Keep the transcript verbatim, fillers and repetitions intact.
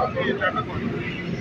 I'll be in there.